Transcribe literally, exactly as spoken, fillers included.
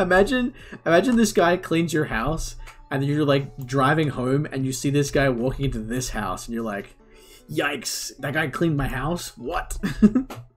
Imagine, imagine this guy cleans your house and you're like driving home and you see this guy walking into this house and you're like, yikes, that guy cleaned my house? What?